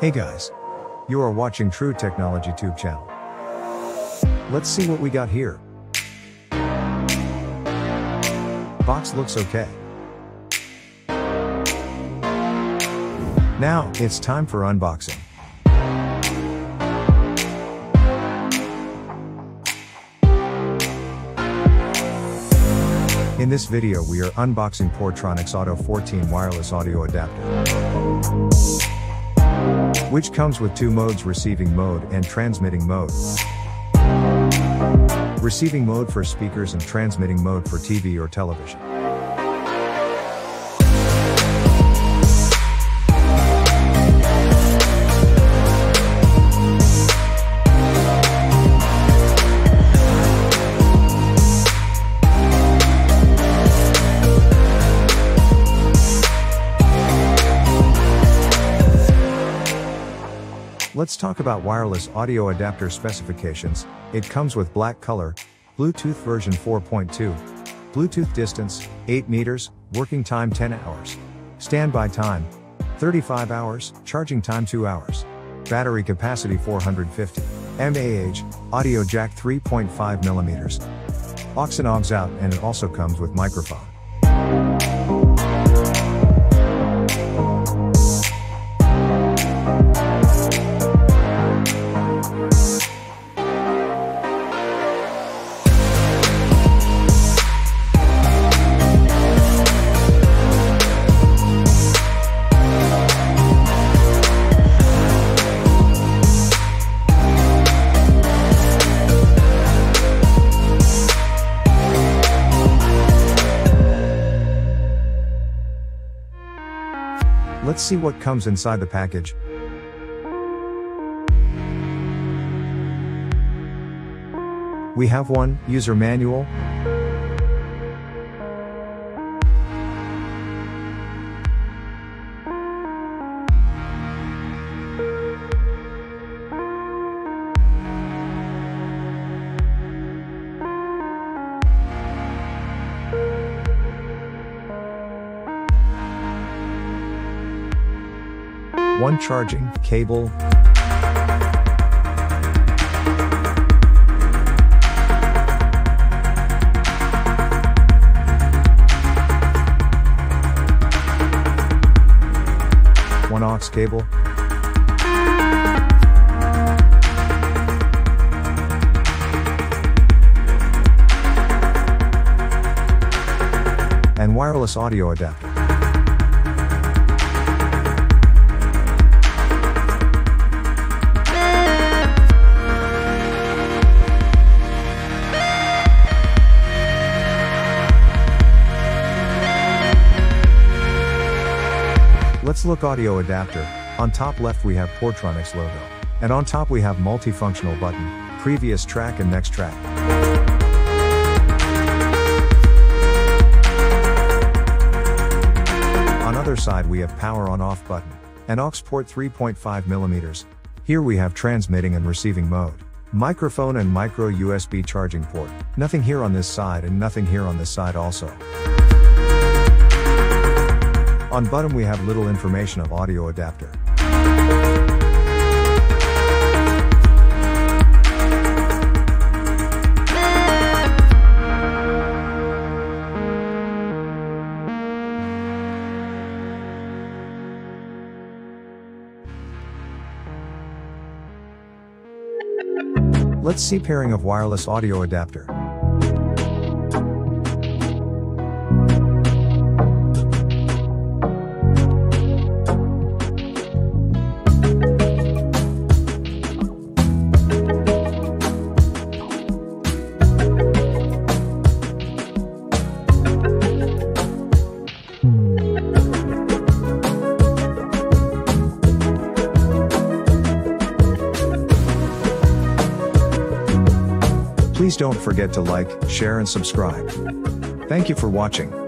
Hey guys, you are watching True Technology Tube channel. Let's see what we got here. Box looks okay. Now it's time for unboxing. In this video we are unboxing Portronics Auto 14 Wireless Audio Adapter, which comes with two modes: receiving mode and transmitting mode. Receiving mode for speakers and transmitting mode for TV or television. Let's talk about wireless audio adapter specifications. It comes with black color, Bluetooth version 4.2, Bluetooth distance, 8 meters, working time 10 hours, standby time, 35 hours, charging time 2 hours, battery capacity 450, mAh, audio jack 3.5 millimeters, aux and aux out, and it also comes with microphone. Let's see what comes inside the package. We have one user manual, one charging cable, one aux cable, and wireless audio adapter. Let's look audio adapter. On top left we have Portronics logo, and on top we have multifunctional button, previous track and next track. On other side we have power on off button, and aux port 3.5 millimeters. Here we have transmitting and receiving mode, microphone and micro USB charging port. Nothing here on this side and nothing here on this side also. On bottom we have little information of audio adapter. Let's see pairing of wireless audio adapter. Please don't forget to like, share and subscribe. Thank you for watching.